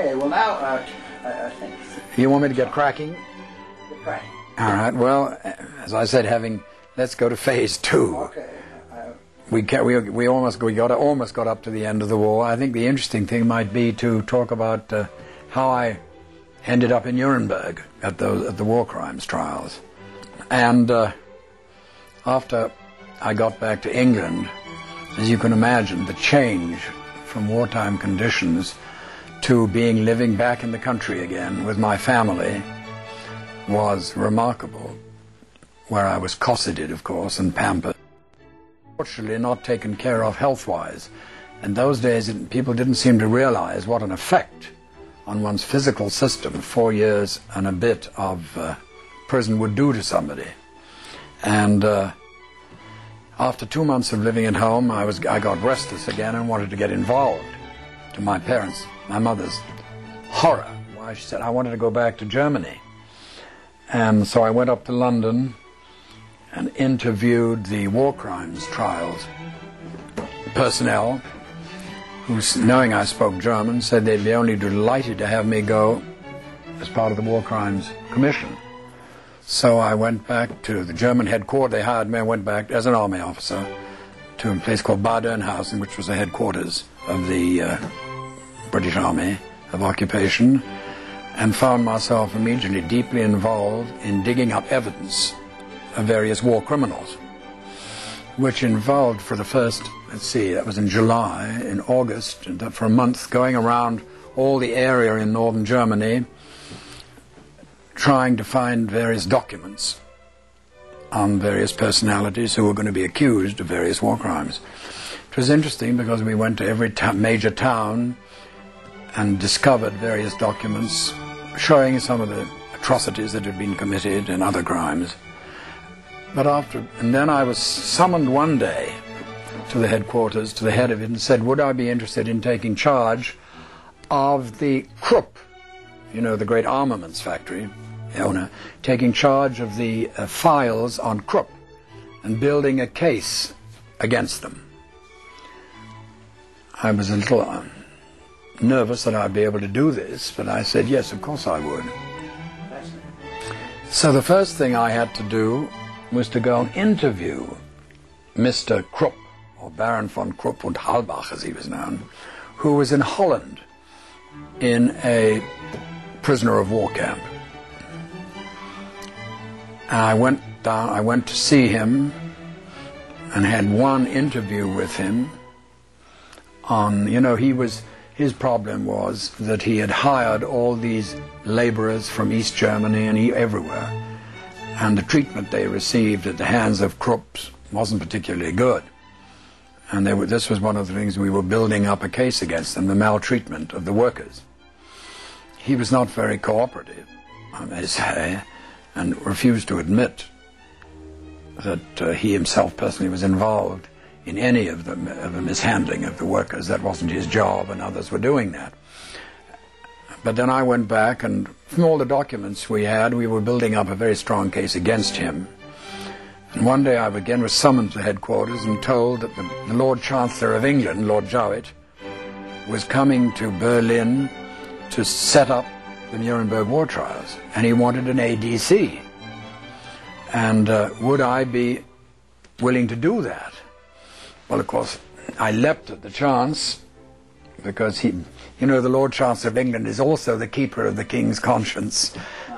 Okay, well now, you want me to get cracking? Get cracking. All right, well, as I said, let's go to phase two. Okay. We almost got up to the end of the war. I think the interesting thing might be to talk about how I ended up in Nuremberg at the war crimes trials. And after I got back to England, as you can imagine, the change from wartime conditions to living back in the country again with my family was remarkable, where I was cosseted, of course, and pampered. Fortunately, not taken care of health-wise. In those days, people didn't seem to realize what an effect on one's physical system 4 years and a bit of prison would do to somebody. And after 2 months of living at home, I got restless again and wanted to get involved. To my parents, my mother's horror, why, she said, I wanted to go back to Germany. And so I went up to London and interviewed the war crimes trials personnel, who, knowing I spoke German, said they'd be only delighted to have me go as part of the war crimes commission. So I went back to the German headquarters. They hired me. I went back as an army officer to a place called Badenhausen, which was the headquarters of the British Army of Occupation, and found myself immediately deeply involved in digging up evidence of various war criminals, which involved, for the first, let's see, that was in July, in August, and for a month, going around all the area in northern Germany trying to find various documents on various personalities who were going to be accused of various war crimes. It was interesting because we went to every major town and discovered various documents showing some of the atrocities that had been committed and other crimes. And then I was summoned one day to the headquarters, to the head of it, and said, would I be interested in taking charge of the Krupp, you know, the great armaments factory owner, taking charge of the files on Krupp and building a case against them. I was a little nervous that I'd be able to do this, but I said, yes, of course I would. So the first thing I had to do was to go and interview Mr. Krupp, or Baron von Krupp und Halbach, as he was known, who was in Holland in a prisoner of war camp. And I went to see him and had one interview with him on, you know, his problem was that he had hired all these laborers from East Germany and everywhere, and the treatment they received at the hands of Krupp wasn't particularly good. And this was one of the things we were building up a case against them, the maltreatment of the workers. He was not very cooperative, I may say, and refused to admit that he himself personally was involved in any of the mishandling of the workers. That wasn't his job, and others were doing that. But then I went back, and from all the documents we had, we were building up a very strong case against him. And one day I again was summoned to headquarters and told that the Lord Chancellor of England, Lord Jowitt, was coming to Berlin to set up the Nuremberg war trials, and he wanted an ADC. And would I be willing to do that? Well, of course, I leapt at the chance, because you know, the Lord Chancellor of England is also the keeper of the King's conscience,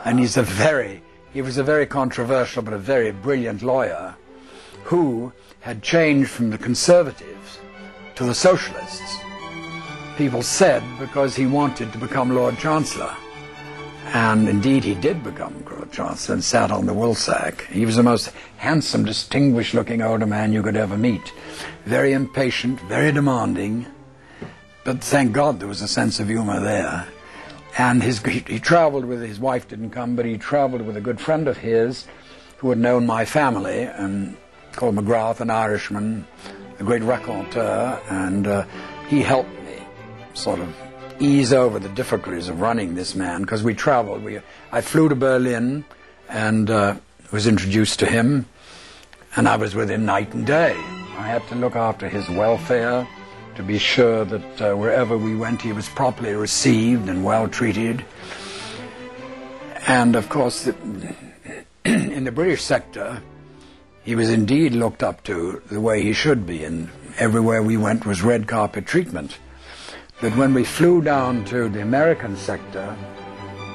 and he was a very controversial but a very brilliant lawyer who had changed from the Conservatives to the Socialists, people said, because he wanted to become Lord Chancellor. And indeed he did become Lord Chancellor and sat on the woolsack. He was the most handsome, distinguished looking older man you could ever meet. Very impatient, very demanding, but thank God there was a sense of humor there. And he traveled with, his wife didn't come, but he traveled with a good friend of his who had known my family, and called McGrath, an Irishman, a great raconteur, and he helped me sort of ease over the difficulties of running this man, because we traveled. I flew to Berlin and was introduced to him, and I was with him night and day. I had to look after his welfare, to be sure that wherever we went he was properly received and well treated. And of course, in the British sector, he was indeed looked up to the way he should be, and everywhere we went was red carpet treatment. But when we flew down to the American sector,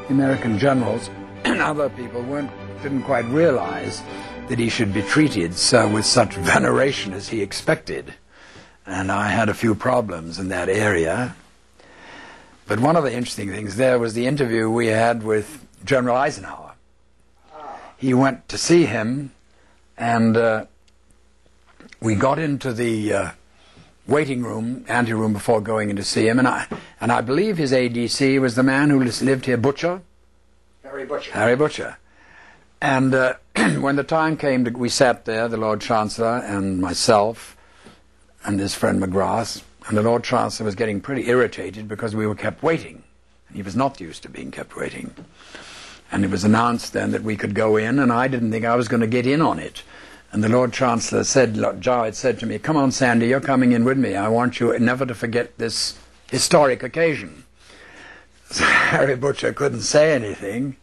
the American generals and other people didn't quite realize that he should be treated so with such veneration as he expected. And I had a few problems in that area. But one of the interesting things there was the interview we had with General Eisenhower. He went to see him, and we got into the waiting room, anteroom, before going in to see him. And I believe his ADC was the man who lived here, Butcher? Harry Butcher. Harry Butcher. And when the time came, we sat there, the Lord Chancellor and myself, and his friend McGrath, and the Lord Chancellor was getting pretty irritated because we were kept waiting. He was not used to being kept waiting. And it was announced then that we could go in, and I didn't think I was going to get in on it. And the Lord Chancellor said, Lord Jowitt said to me, "Come on, Sandy, you're coming in with me. I want you never to forget this historic occasion." So Harry Butcher couldn't say anything,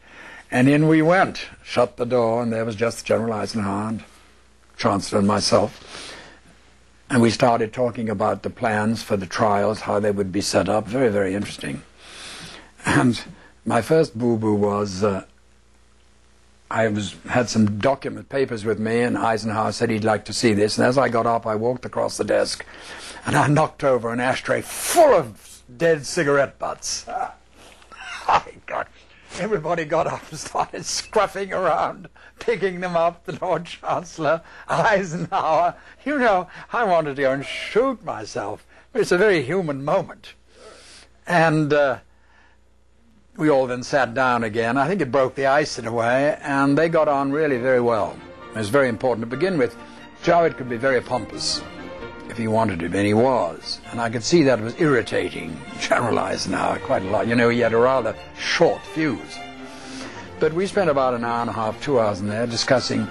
and in we went, shut the door, and there was just General Eisenhower and Chancellor and myself. And we started talking about the plans for the trials, how they would be set up. Very, very interesting. And my first boo-boo was, I had some document papers with me, and Eisenhower said he'd like to see this. And as I got up, I walked across the desk, and I knocked over an ashtray full of dead cigarette butts. My God. Everybody got up and started scruffing around, picking them up, the Lord Chancellor, Eisenhower. You know, I wanted to go and shoot myself. It's a very human moment. And we all then sat down again. I think it broke the ice in a way, and they got on really very well. It was very important to begin with. Jowitt could be very pompous if he wanted to, and he was. And I could see that was irritating General Eisenhower quite a lot. You know, he had a rather short fuse. But we spent about an hour and a half, 2 hours in there discussing,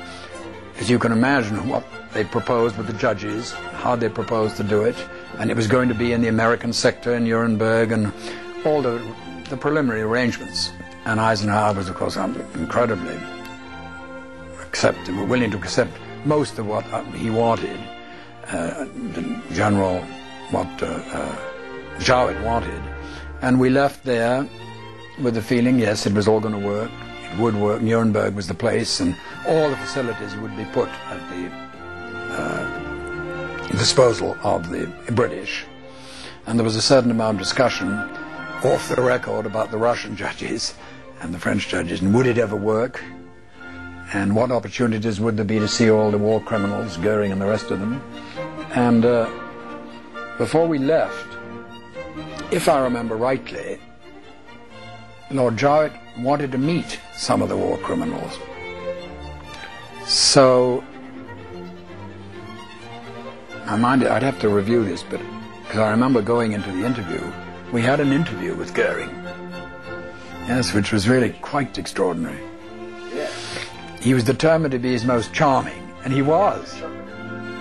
as you can imagine, what they proposed with the judges, how they proposed to do it, and it was going to be in the American sector in Nuremberg and all the preliminary arrangements. And Eisenhower was, of course, incredibly willing to accept most of what he wanted. Jowitt wanted, and we left there with the feeling, yes, it was all going to work, it would work, Nuremberg was the place, and all the facilities would be put at the disposal of the British. And there was a certain amount of discussion off the record about the Russian judges and the French judges, and would it ever work, and what opportunities would there be to see all the war criminals, Goering and the rest of them. And before we left, if I remember rightly, Lord Jowitt wanted to meet some of the war criminals. So, I'd have to review this, but because I remember going into the interview, we had an interview with Goering, yes, which was really quite extraordinary. Yeah. He was determined to be his most charming, and he was.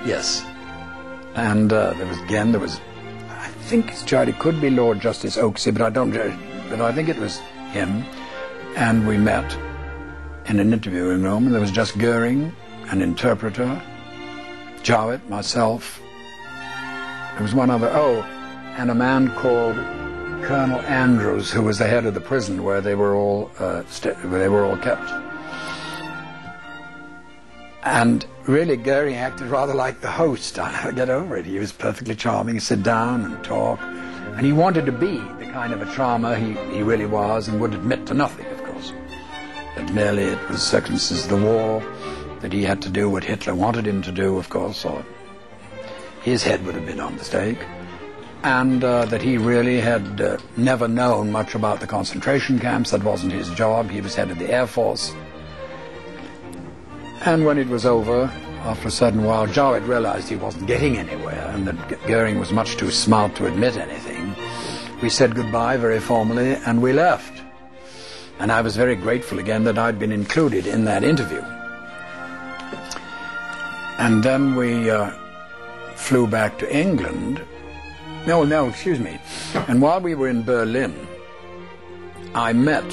Yes. And there was, I think it could be Lord Justice Oaksey, but I don't judge, but I think it was him. And we met in an interviewing room, and there was just Goering, an interpreter, Jowitt, myself. There was one other, and a man called Colonel Andrews, who was the head of the prison where they were all kept. And really, Goering acted rather like the host. I'll never get over it. He was perfectly charming. He'd sit down and talk. And he wanted to be the kind of a charmer he really was, and would admit to nothing, of course. But merely it was circumstances of the war, that he had to do what Hitler wanted him to do, of course, or his head would have been on the stake. And that he really had never known much about the concentration camps. That wasn't his job. He was head of the Air Force. And when it was over, after a certain while, Jowitt realized he wasn't getting anywhere, and that Goering was much too smart to admit anything. We said goodbye very formally, and we left. And I was very grateful again that I'd been included in that interview. And then we flew back to England, No, excuse me. And while we were in Berlin, I met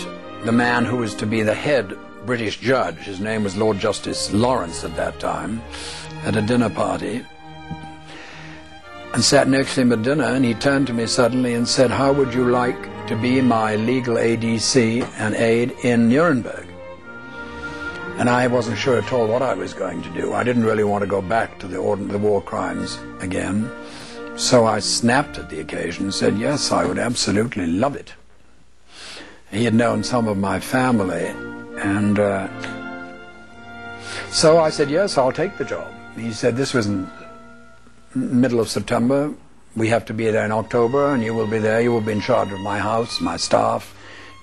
the man who was to be the head British judge. His name was Lord Justice Lawrence at that time, at a dinner party, and sat next to him at dinner, and he turned to me suddenly and said, "How would you like to be my legal ADC and aide in Nuremberg?" And I wasn't sure at all what I was going to do. I didn't really want to go back to the war crimes again. So I snapped at the occasion and said, yes, I would absolutely love it. He had known some of my family, and so I said, yes, I'll take the job. He said, this was in the middle of September. We have to be there in October, and you will be there. You will be in charge of my house, my staff.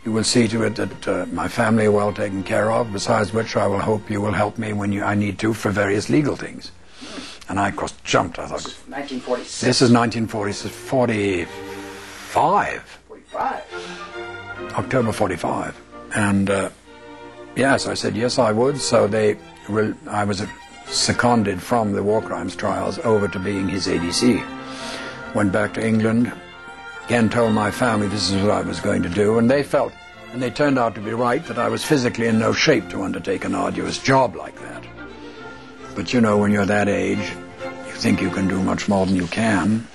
You will see to it that my family are well taken care of, besides which I will hope you will help me when I need to for various legal things. And I, of course, jumped. I thought, 1946. This is 1945. 45. October 45. And yes, I said, yes, I would. So I was seconded from the war crimes trials over to being his ADC. Went back to England. Again, told my family this is what I was going to do, and they felt, and they turned out to be right, that I was physically in no shape to undertake an arduous job like that. But you know, when you're that age, you think you can do much more than you can.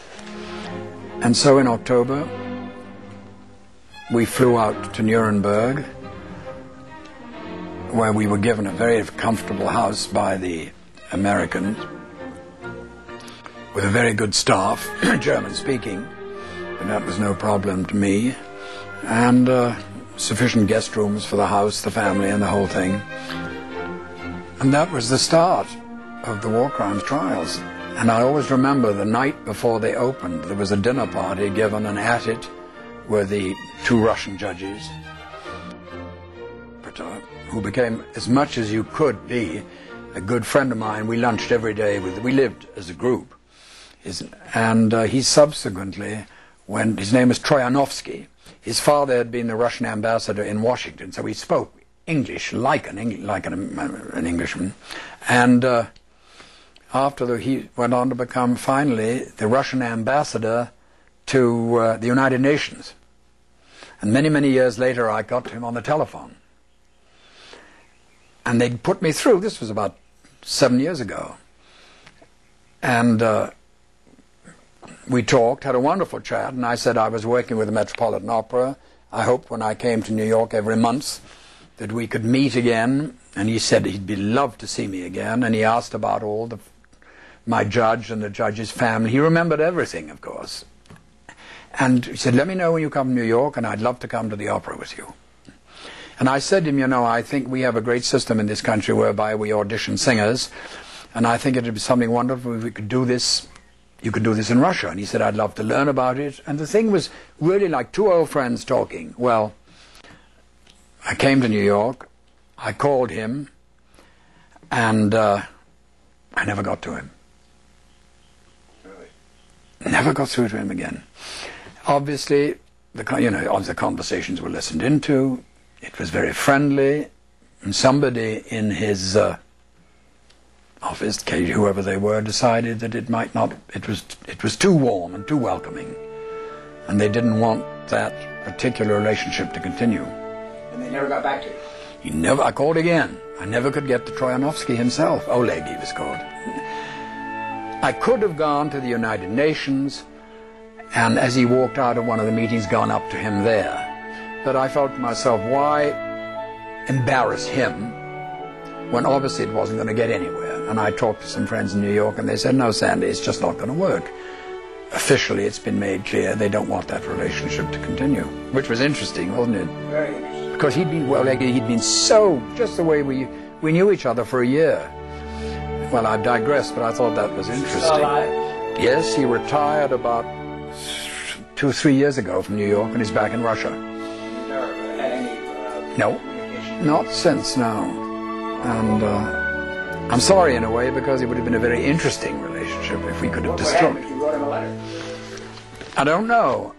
And so in October, we flew out to Nuremberg, where we were given a very comfortable house by the Americans, with a very good staff, German-speaking. And that was no problem to me, and sufficient guest rooms for the house, the family, and the whole thing. And that was the start of the war crimes trials. And I always remember the night before they opened, there was a dinner party given, and at it were the two Russian judges, who became, as much as you could be, a good friend of mine. We lunched every day. We lived as a group. And he subsequently... When his name was Troyanovsky, his father had been the Russian ambassador in Washington, so he spoke English like an Englishman. And he went on to become finally the Russian ambassador to the United Nations. And many, many years later, I got him on the telephone, and they put me through. This was about 7 years ago, and. We talked, had a wonderful chat, and I said I was working with the Metropolitan Opera. I hoped when I came to New York every month that we could meet again. And he said he'd be loved to see me again. And he asked about all my judge and the judge's family. He remembered everything, of course. And he said, let me know when you come to New York, and I'd love to come to the opera with you. And I said to him, you know, I think we have a great system in this country whereby we audition singers, and I think it would be something wonderful if we could do this. You could do this in Russia. And he said, I'd love to learn about it. And the thing was really like two old friends talking. Well, I came to New York. I called him. And I never got to him. Really? Never got through to him again. Obviously, the conversations were listened into. It was very friendly. And somebody in his... office, whoever they were, decided that it might not, it was too warm and too welcoming, and they didn't want that particular relationship to continue. And they never got back to you? He never. I called again. I never could get to Troyanovsky himself. Oleg, he was called. I could have gone to the United Nations, and as he walked out of one of the meetings, gone up to him there. But I felt to myself, why embarrass him when obviously it wasn't going to get anywhere. And I talked to some friends in New York, and they said, no, Sandy, it's just not going to work. Officially, it's been made clear they don't want that relationship to continue, which was interesting, wasn't it? Very interesting. Because he'd been so, just the way we knew each other for a year. Well, I've digressed, but I thought that was interesting. Yes, he retired about 2 or 3 years ago from New York, and he's back in Russia. You've never had any communication? No, not since now. And I'm sorry in a way, because it would have been a very interesting relationship if we could have destroyed it. You wrote him a letter. I don't know.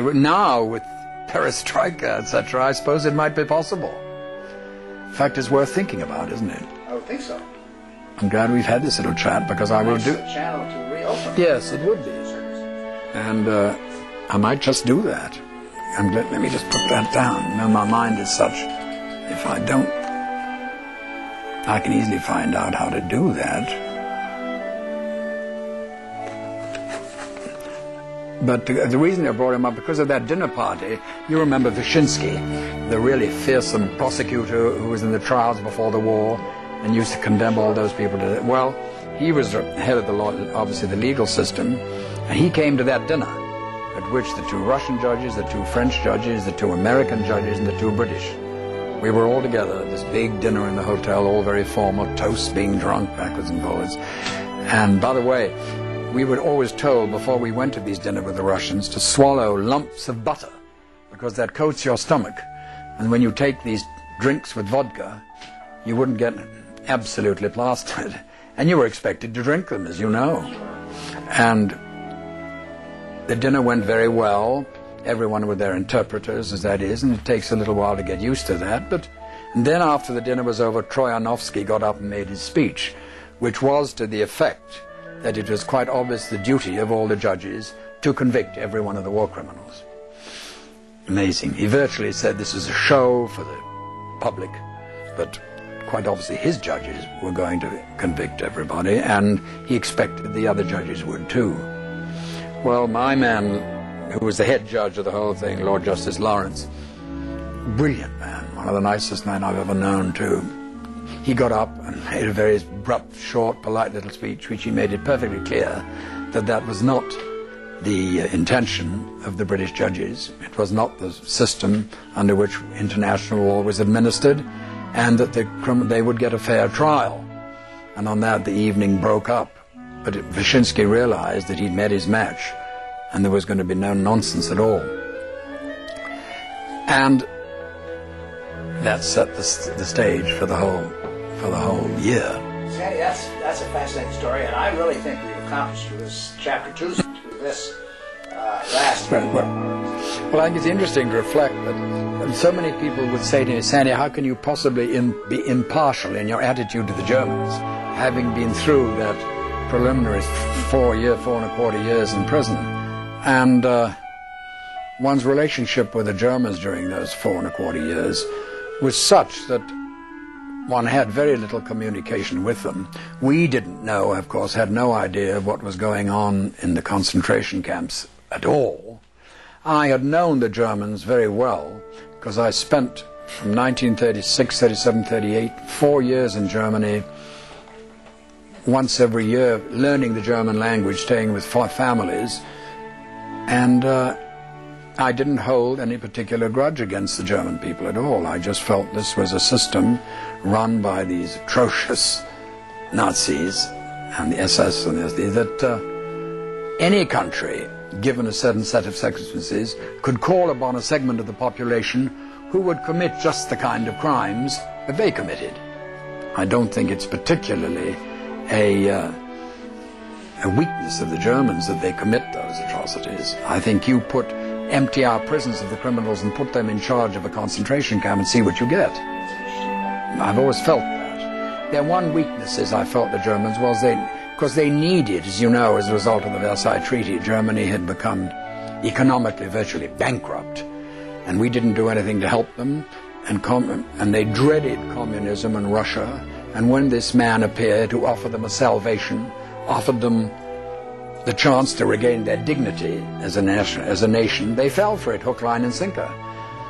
Now, with perestroika, etc., I suppose it might be possible. In fact, it's worth thinking about, isn't it? I would think so. I'm glad we've had this little chat, because I will do... It's a channel to reopen. Yes, it would be. And I might just do that. And let me just put that down. You know, my mind is such, if I don't, I can easily find out how to do that. But the reason I brought him up, because of that dinner party, you remember Vyshinsky, the really fearsome prosecutor who was in the trials before the war and used to condemn all those people to, well, he was head of the law, obviously the legal system, and he came to that dinner, at which the two Russian judges, the two French judges, the two American judges, and the two British, we were all together at this big dinner in the hotel, all very formal, toasts being drunk backwards and forwards. And by the way, we were always told before we went to these dinners with the Russians to swallow lumps of butter, because that coats your stomach. And when you take these drinks with vodka, you wouldn't get absolutely plastered. And you were expected to drink them, as you know. And the dinner went very well. Everyone with their interpreters, as that is, and it takes a little while to get used to that. But then after the dinner was over, Troyanovsky got up and made his speech, which was to the effect that it was quite obvious the duty of all the judges to convict every one of the war criminals. Amazing. He virtually said this is a show for the public, but quite obviously his judges were going to convict everybody, and he expected the other judges would too. Well, my man, who was the head judge of the whole thing, Lord Justice Lawrence, brilliant man, one of the nicest men I've ever known too, he got up and made a very abrupt, short, polite little speech, which he made it perfectly clear that that was not the intention of the British judges. It was not the system under which international law was administered, and that they would get a fair trial. And on that, the evening broke up. But Vyshinsky realized that he'd met his match, and there was going to be no nonsense at all. And that set the stage for the whole year. Sandy, that's a fascinating story, and I really think we've accomplished this chapter 2 through this last. Well, I think it's interesting to reflect that so many people would say to me, Sandy, how can you possibly be impartial in your attitude to the Germans, having been through that preliminary four and a quarter years in prison, and one's relationship with the Germans during those 4 and a quarter years was such that one had very little communication with them. We didn't know, of course, had no idea of what was going on in the concentration camps at all. I had known the Germans very well because I spent from 1936, 37, 38, 4 years in Germany, once every year learning the German language, staying with families, and I didn't hold any particular grudge against the German people at all. I just felt this was a system run by these atrocious Nazis and the SS and that any country, given a certain set of circumstances, could call upon a segment of the population who would commit just the kind of crimes that they committed. I don't think it's particularly a weakness of the Germans that they commit those atrocities. I think you empty our prisons of the criminals and put them in charge of a concentration camp and see what you get. I've always felt that. Their one weakness, as I felt the Germans, was because they needed, as you know, as a result of the Versailles Treaty, Germany had become economically virtually bankrupt, and we didn't do anything to help them, and they dreaded communism and Russia, and when this man appeared who offered them a salvation, offered them the chance to regain their dignity as a nation, they fell for it, hook, line, and sinker.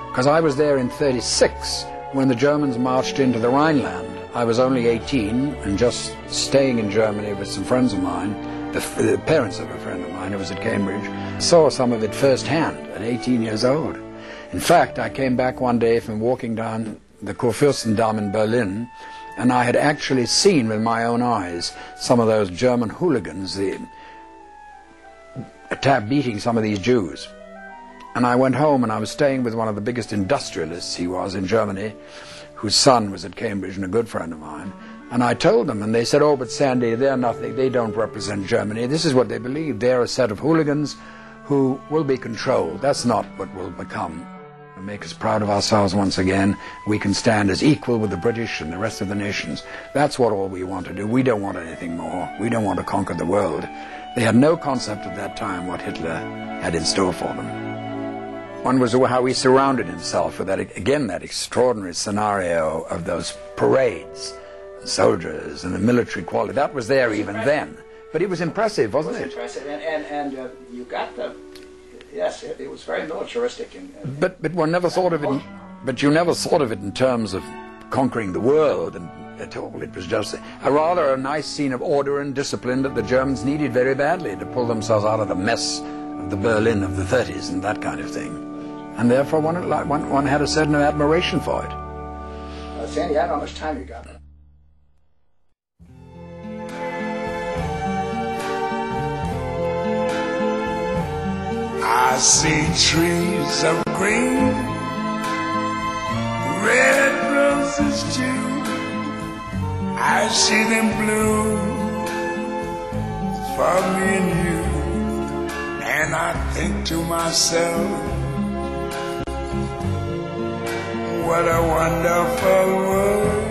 Because I was there in 36 when the Germans marched into the Rhineland. I was only 18 and just staying in Germany with some friends of mine, the parents of a friend of mine who was at Cambridge, saw some of it firsthand at 18 years old. In fact, I came back one day from walking down the Kurfürstendamm in Berlin, and I had actually seen with my own eyes some of those German hooligans beating some of these Jews. And I went home and I was staying with one of the biggest industrialists he was in Germany, whose son was at Cambridge and a good friend of mine, and I told them, and they said, oh, but Sandy, they're nothing, they don't represent Germany, this is what they believe, they're a set of hooligans who will be controlled, that's not what will become and make us proud of ourselves once again. We can stand as equal with the British and the rest of the nations. That's what all we want to do. We don't want anything more. We don't want to conquer the world. They had no concept at that time what Hitler had in store for them. One was how he surrounded himself with that, again, that extraordinary scenario of those parades, soldiers and the military quality. That was there even then. But it was impressive, wasn't it? It was impressive, and you got the... Yes, it was very militaristic. But one never thought of it. But you never thought of it in terms of conquering the world at all. It was just a rather nice scene of order and discipline that the Germans needed very badly to pull themselves out of the mess of the Berlin of the 30s and that kind of thing. And therefore, one had a certain admiration for it. Sandy, I don't know how much time you got. I see trees of green, red roses too. I see them blue for me and you. And I think to myself, what a wonderful world.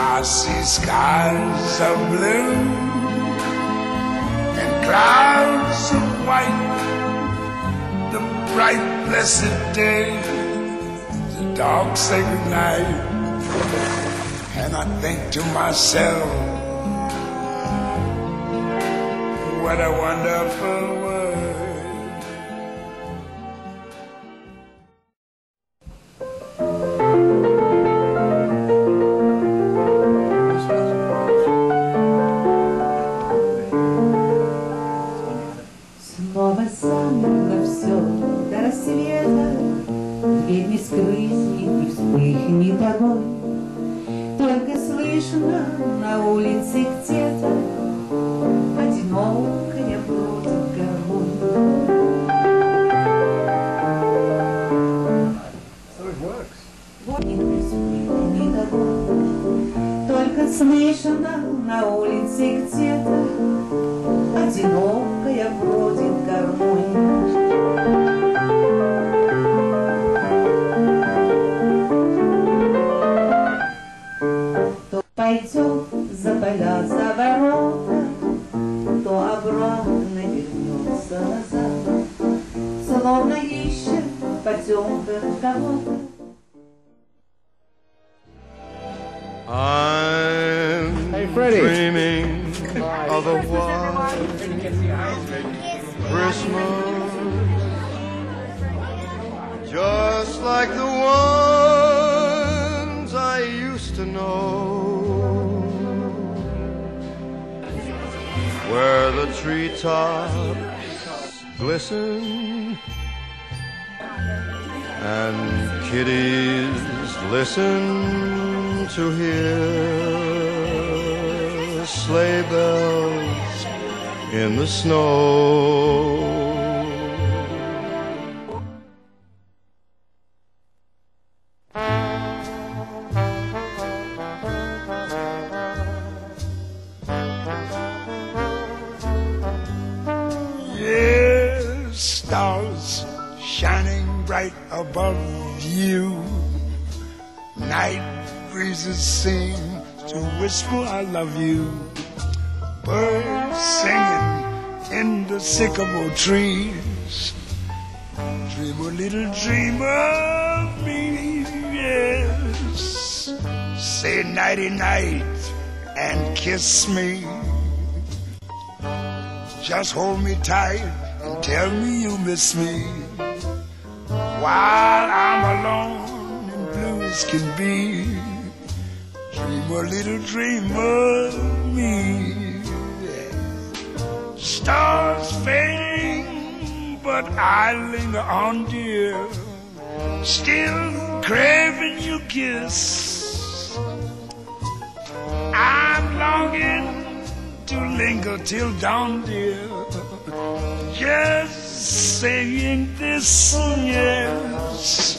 I see skies of blue and clouds of white, the bright blessed day, the dark sacred night, and I think to myself, what a wonderful world. Trees, dream a little dream of me, yes. Say nighty night and kiss me. Just hold me tight and tell me you miss me. While I'm alone and blue as can be, dream a little dream of me. Stars fading, but I linger on, dear, still craving your kiss. I'm longing to linger till dawn, dear, just saying this, yes.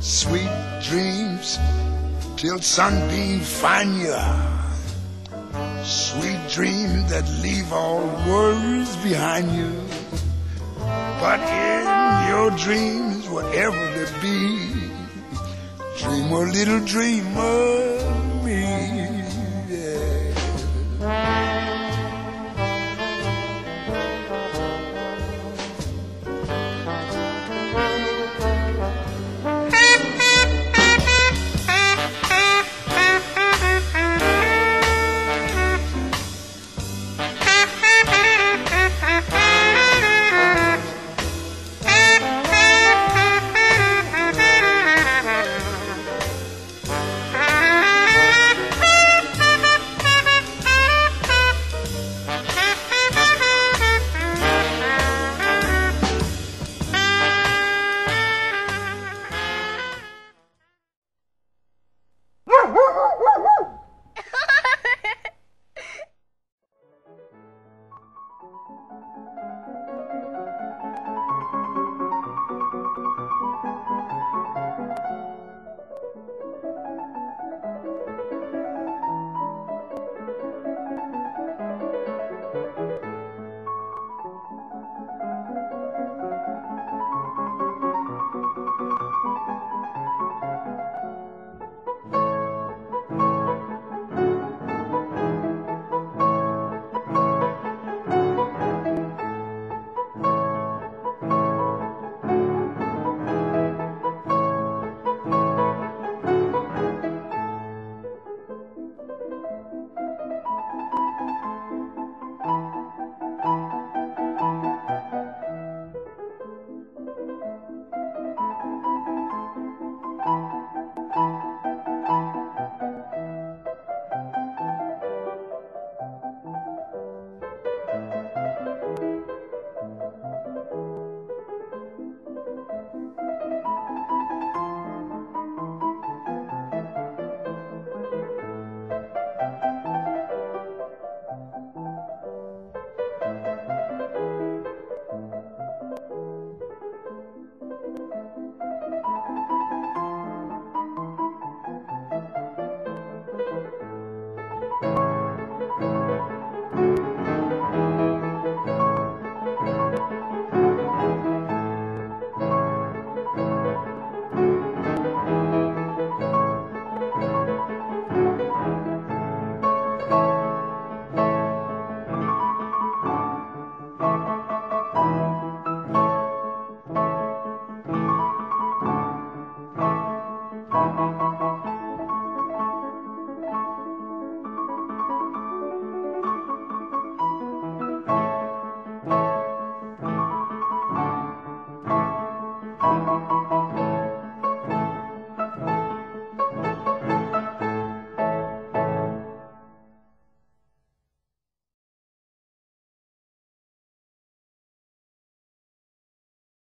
Sweet dreams till sunbeam find you. Sweet dreams that leave all worries behind you. But in your dreams, whatever they be, dream a little dreamer.